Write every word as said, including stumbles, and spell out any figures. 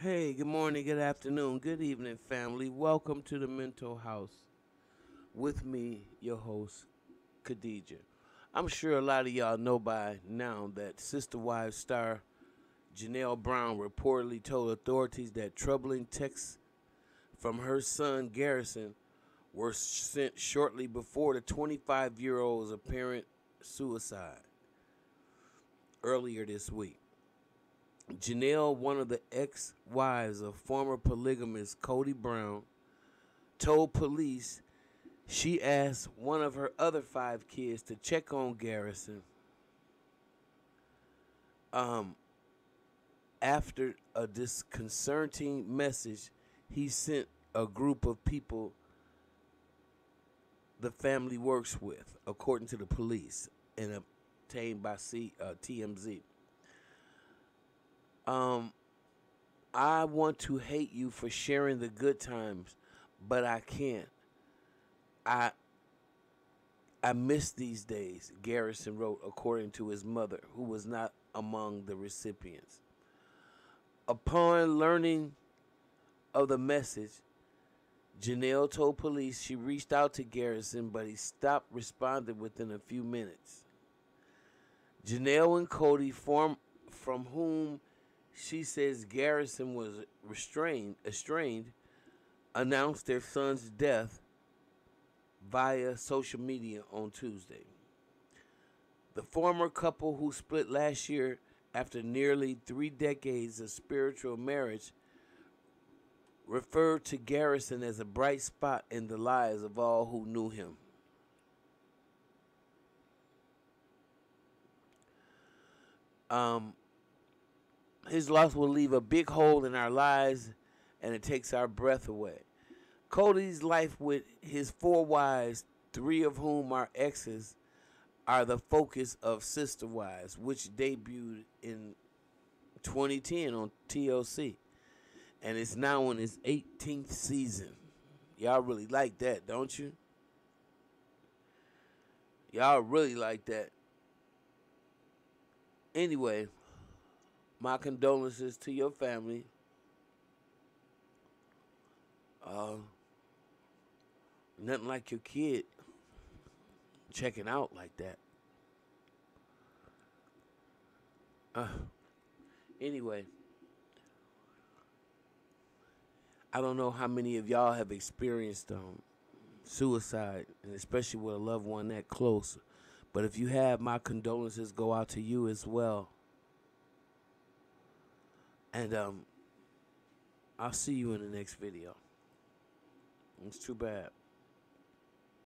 Hey, good morning, good afternoon, good evening, family. Welcome to the Mental House with me, your host, Khadija. I'm sure a lot of y'all know by now that Sister Wives star Janelle Brown reportedly told authorities that troubling texts from her son, Garrison, were sent shortly before the twenty-five-year-old's apparent suicide earlier this week. Janelle, one of the ex-wives of former polygamist Cody Brown, told police she asked one of her other five kids to check on Garrison um, after a disconcerting message he sent a group of people the family works with, according to the police, and obtained by C, uh, T M Z. Um, I want to hate you for sharing the good times, but I can't. I I miss these days, Garrison wrote, according to his mother, who was not among the recipients. Upon learning of the message, Janelle told police she reached out to Garrison, but he stopped responding within a few minutes. Janelle and Cody, form, from whom she says Garrison was restrained, estranged, announced their son's death via social media on Tuesday. The former couple, who split last year after nearly three decades of spiritual marriage, referred to Garrison as a bright spot in the lives of all who knew him. Um... His loss will leave a big hole in our lives, and it takes our breath away. Cody's life with his four wives, three of whom are exes, are the focus of Sister Wives, which debuted in twenty ten on T L C, and it's now in its eighteenth season. Y'all really like that, don't you? Y'all really like that. Anyway, my condolences to your family. Uh, nothing like your kid checking out like that. Uh, anyway, I don't know how many of y'all have experienced um, suicide, and especially with a loved one that close. But if you have, my condolences go out to you as well. And um, I'll see you in the next video. It's too bad.